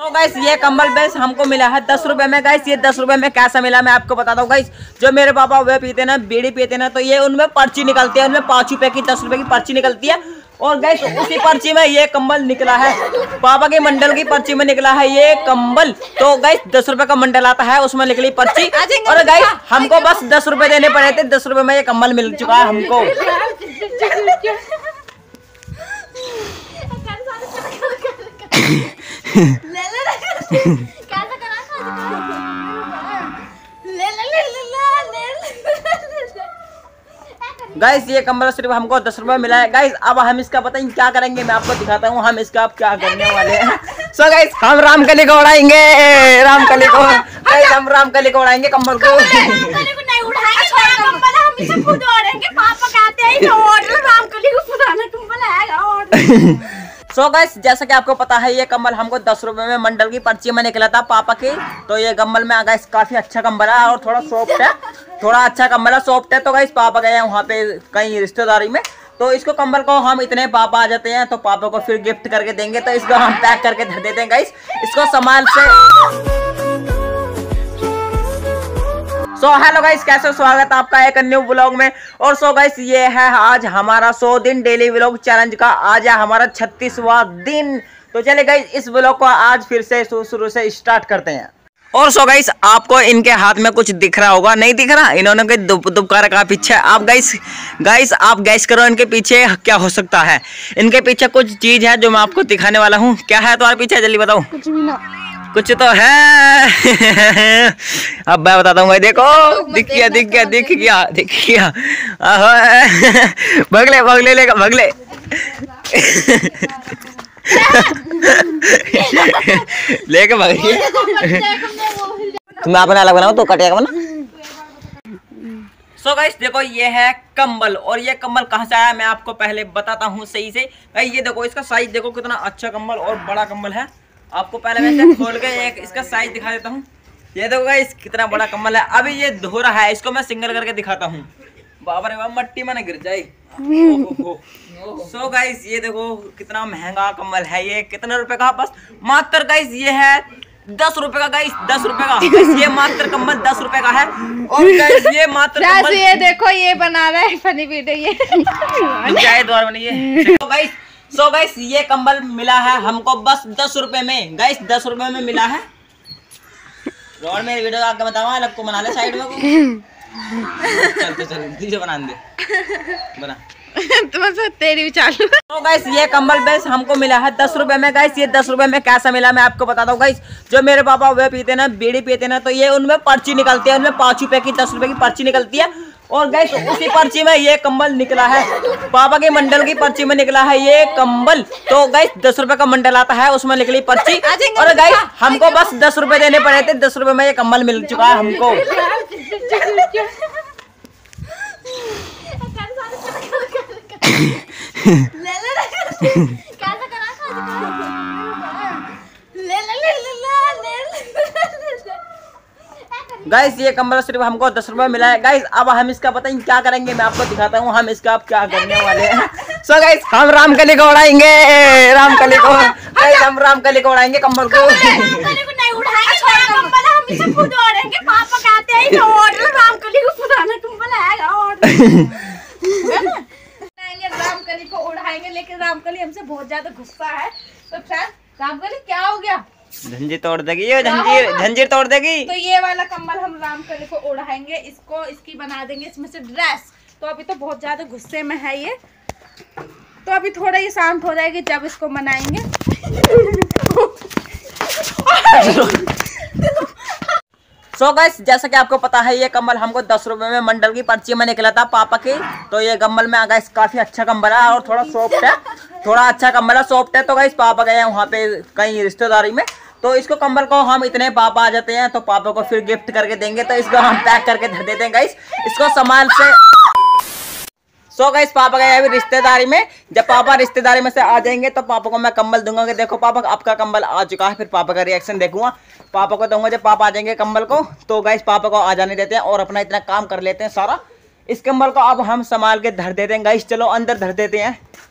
तो गाइस ये कंबल बेस हमको मिला है 10 रुपए में। गाइस ये 10 रुपए में कैसा मिला मैं आपको बता दूं। गाइस जो मेरे पापा वे पीते ना, बीड़ी पीते ना, तो ये उनमें पर्ची निकलती है, उनमें 5 रुपए की 10 रुपए की पर्ची निकलती है। और गाइस उसी पर्ची में ये कंबल निकला है, पापा के मंडल की पर्ची में निकला है ये कंबल। तो गाइस 10 रुपए का मंडल आता है, उसमें निकली पर्ची। और गाइस हमको बस 10 रुपए देने पड़े थे, 10 रुपए में ये कंबल मिल चुका है हमको। गाइस ये कंबल सिर्फ हमको 10 रुपए मिला है। गाइस अब हम इसका पता नहीं क्या करेंगे, मैं आपको दिखाता हूँ हम इसका अब क्या करने वाले हैं। सो गाइस हम रामकली को उड़ाएंगे, रामकली को। गाइस हम रामकली को उड़ाएंगे कंबल को। सो गाइस जैसा कि आपको पता है ये कंबल हमको 10 रुपए में मंडल की पर्ची में निकला था पापा की। तो ये कंबल में गाइस काफी अच्छा कंबल है और थोड़ा सॉफ्ट है, थोड़ा अच्छा कंबल है, सॉफ्ट है। तो गाइस पापा गए हैं वहाँ पे कहीं रिश्तेदारी में, तो इसको कंबल को हम इतने पापा आ जाते हैं तो पापा को फिर गिफ्ट करके देंगे। तो इसको हम पैक करके धर देते हैं गाइस, इसको संभाल से। सो हेलो गाइस, कैसे हो? स्वागत है आपका एक न्यू व्लॉग में। और सो गाइस ये है आज हमारा 100 दिन डेली व्लॉग चैलेंज का, आज है हमारा 36वां दिन। तो चलिए गाइस इस व्लॉग को आज फिर से शुरू से स्टार्ट करते हैं। और सो गाइस आपको इनके हाथ में कुछ दिख रहा होगा, नहीं दिख रहा? इन्होंने कोई दुपका रखा पीछे। आप गाइस आप गैस करो इनके पीछे क्या हो सकता है। इनके पीछे कुछ चीज़ है जो मैं आपको दिखाने वाला हूँ। क्या है तुम्हारे पीछे, जल्दी बताओ। कुछ तो है। अब मैं बताता हूँ, देखो दिख गया। भगले लेके भागिए। मैं अपना अलग बनाऊँ तो कटिया का बना। सो गाइस देखो ये है कंबल, और ये कंबल कहाँ से आया मैं आपको पहले बताता हूँ सही से। भाई ये देखो इसका साइज देखो कितना अच्छा कंबल और बड़ा कंबल है। आपको पहले वैसे खोल के एक इसका साइज दिखा देता हूँ। ये देखो गाइस कितना बड़ा कंबल है। अभी ये धो रहा है, इसको मैं सिंगल करके दिखाता हूँ। बाबा रे बाबा, मट्टी में न गिर जाए। सो गाइस ये देखो कितना महंगा कंबल है। ये कितने रुपए का? बस मात्र गाइस ये है 10 रुपए का। गाइस 10 रुपए का ये मात्र कंबल 10 रुपए का है। और गाइस ये मात्र कंबल, ये देखो ये बना रहा है फनी वीडियो। ये द्वार बनिए। सो गाइस ये कंबल मिला है हमको बस 10 रुपए में। गाइस 10 रुपए में मिला है। और मेरी वीडियो आके बतावा अलग को बना ले साइड में को। चल दीजिए बना दे बना तो तेरी भी चालू। तो गाइस ये कंबल बेस हमको मिला है 10 रुपए में। गाइस ये 10 रुपए में कैसा मिला मैं आपको बताता हूँ। गाइस जो मेरे पापा वे पीते ना, बीड़ी पीते ना, तो ये उनमें पर्ची निकलती है, उनमें 5 रुपए की 10 रुपए की पर्ची निकलती है। और गाइस उसी पर्ची में ये कंबल निकला है, पापा के मंडल की पर्ची में निकला है ये कंबल। तो गाइस 10 रुपए का मंडल आता है, उसमें निकली पर्ची। और गाइस हमको बस 10 रुपए देने पड़े थे, 10 रुपए में ये कंबल मिल चुका है हमको। गाइस ये कंबल सिर्फ हमको 10 रुपए मिला है। गाइस अब हम इसका पता नहीं क्या करेंगे, मैं आपको दिखाता हूँ हम इसका अब क्या करने वाले हैं। सो गाइस हम रामकली को उड़ाएंगे, रामकली को। गाइस हम रामकली को उड़ाएंगे कंबल को। पापा कहते हैं रामकली को फुदाना कंबल आएगा। रामकली को उड़ाएंगे, लेकिन रामकली हमसे बहुत ज्यादा गुस्सा है। तो फ्रेंड्स रामकली क्या हो गया? झंझीर तोड़ देगी, ये झंझीर तोड़ देगी। तो ये वाला कंबल हम रामकली को उड़ाएंगे, इसको इसकी बना देंगे इसमें से ड्रेस। तो अभी तो बहुत ज्यादा गुस्से में है ये, तो अभी थोड़ा ये शांत हो जाएगी जब इसको मनाएंगे। सो गाइस जैसा कि आपको पता है ये कंबल हमको 10 रुपए में मंडल की पर्ची में निकला था पापा की। तो ये कंबल में गाइस काफी अच्छा कंबल है और थोड़ा सॉफ्ट है, थोड़ा अच्छा कंबल है, सॉफ्ट है। तो गाइस पापा गए हैं वहाँ पे कहीं रिश्तेदारी में, तो इसको कंबल को हम इतने पापा आ जाते हैं तो पापा को फिर गिफ्ट करके देंगे। तो इसको हम पैक करके धर देते हैं गाइस, इसको संभाल से। सो गाइस पापा गए अभी रिश्तेदारी में, जब पापा रिश्तेदारी में से आ जाएंगे तो पापा को मैं कंबल दूंगा कि देखो पापा आपका कंबल आ चुका है। फिर पापा का रिएक्शन देखूंगा, पापा को दूंगा जब पापा आ जाएंगे कंबल को। तो गाइस पापा को आ जाने देते हैं और अपना इतना काम कर लेते हैं सारा। इस कंबल को अब हम संभाल के धर देते हैं गाइस, चलो अंदर धर देते हैं।